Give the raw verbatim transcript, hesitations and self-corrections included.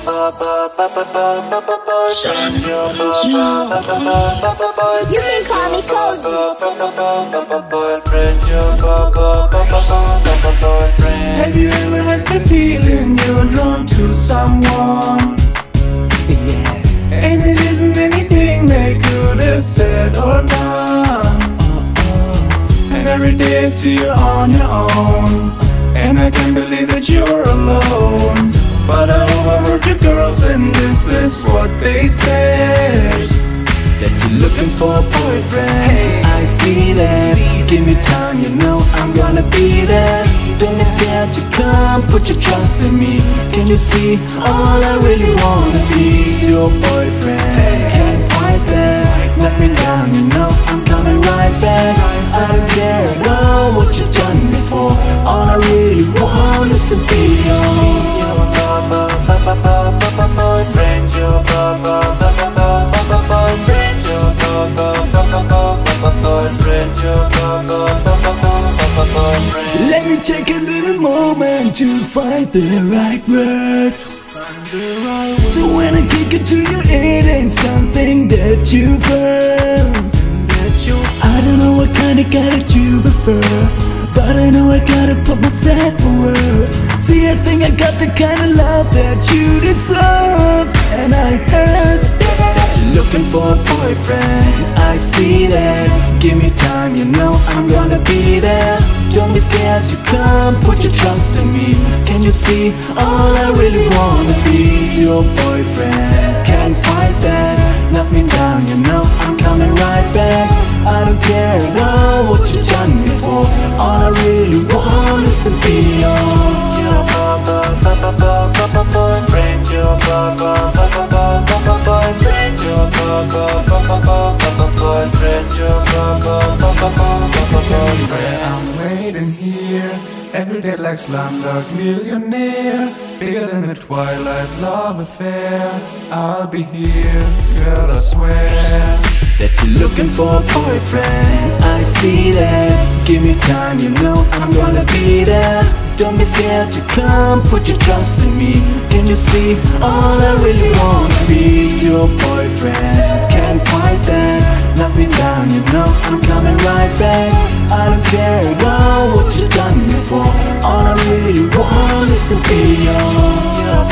You can call me Cody. Have you ever had the feeling you're drawn to someone? Yeah. And it isn't anything they could have said or done. And every day I see you on your own, and I can't believe that you're alone. But I overheard your girls and this is what they said, that you're looking for a boyfriend. I see that, give me time, you know I'm gonna be there. Don't be scared to come, put your trust in me. Can you see, all I really wanna be your boyfriend. Can't fight that, let me down, you know I'm coming right back. I don't care at all what you've done before. All I really want is to be your boyfriend, your boyfriend, your boyfriend, your boyfriend. Let me take a little moment to find the right words. So when I kick it to you, it ain't something that you've heard. I don't know what kind of guy that you prefer, but I know I gotta put myself for words. See, I think I got the kind of love that you deserve. And I heard that you're looking for a boyfriend. I see that, give me time, you know I'm gonna be there. Don't be scared to come, put your trust in me. Can you see, all I really wanna be is your boyfriend. Can't fight that, knock me down, you know I'm coming right back. I don't care at all what you've done before. All I really want is to be your boyfriend, your boyfriend, your boyfriend, your boyfriend. I'm waiting here every day like Slumdog Millionaire, bigger than a Twilight love affair. I'll be here, girl, I swear. That you're looking for a boyfriend, I see that. Give me time, you know I'm gonna be there. Don't be scared to come, put your trust in me. Can you see, all I really wanna be is your boyfriend. Can't fight that, knock me down, you know I'm coming right back. I don't care at all what you've done before. All I really want is to be your